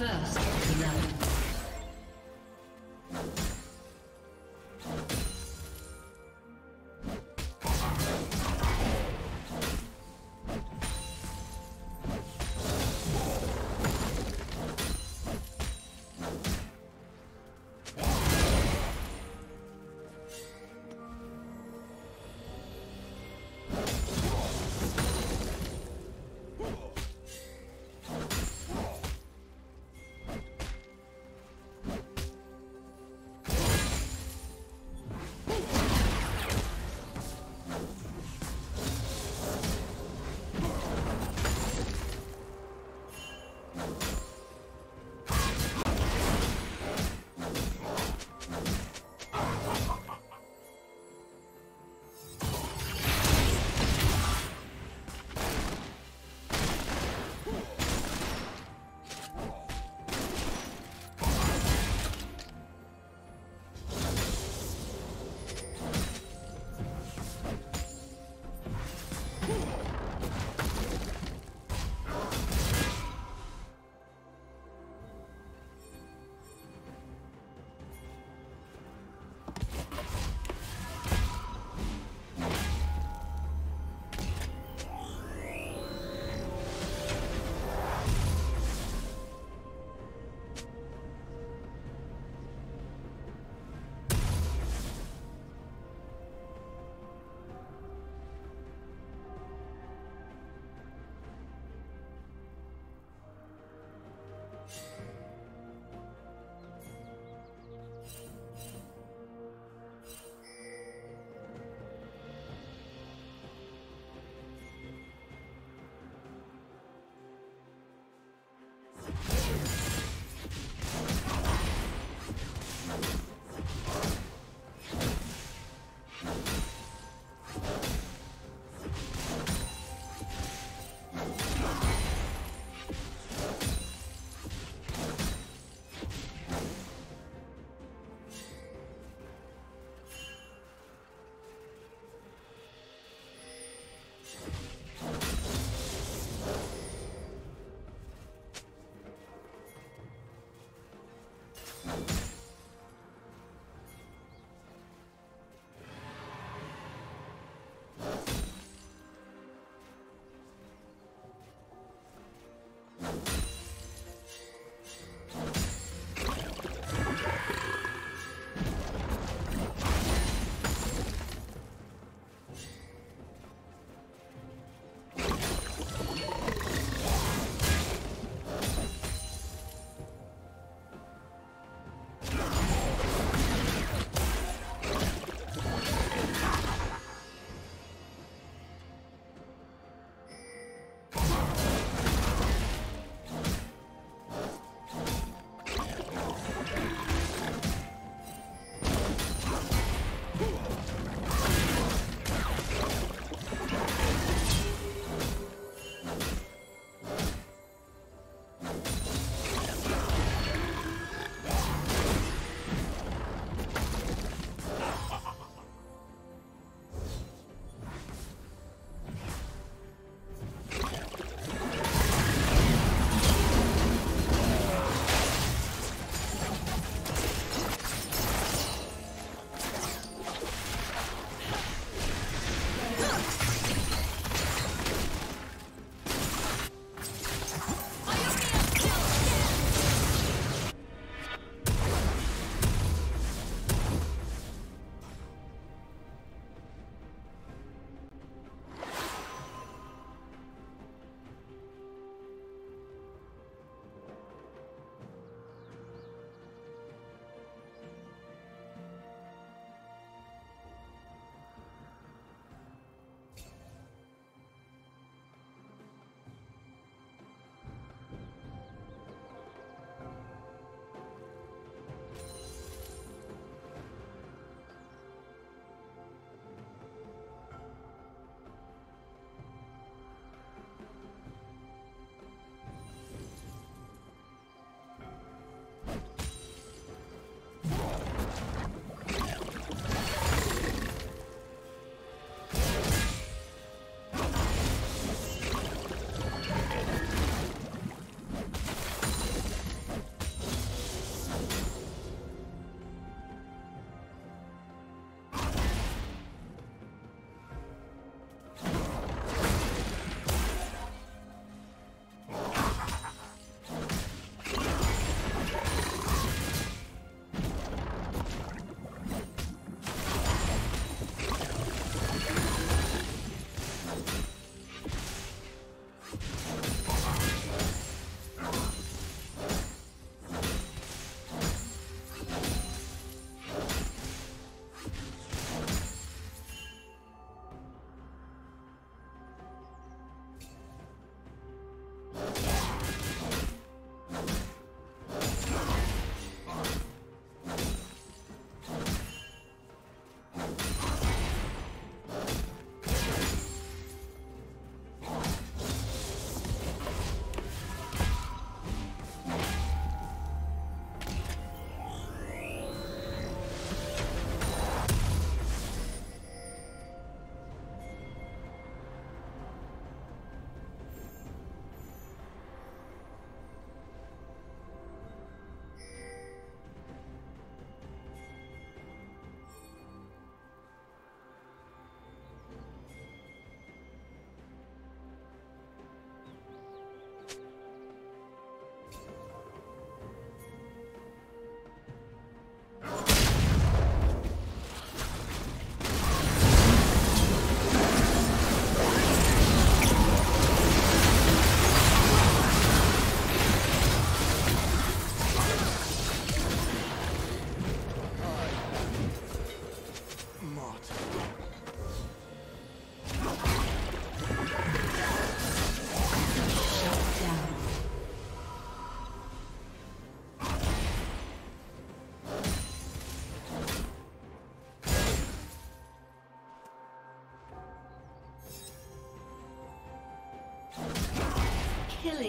First love.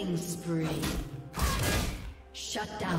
Killing spree. Shut down.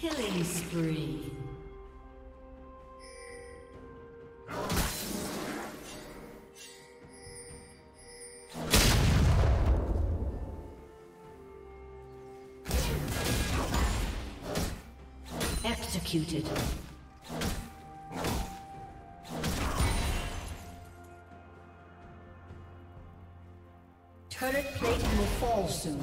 Killing spree. Executed. Turret plate will fall soon.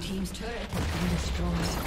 Team's turret has been destroyed.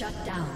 Shut down.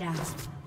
down.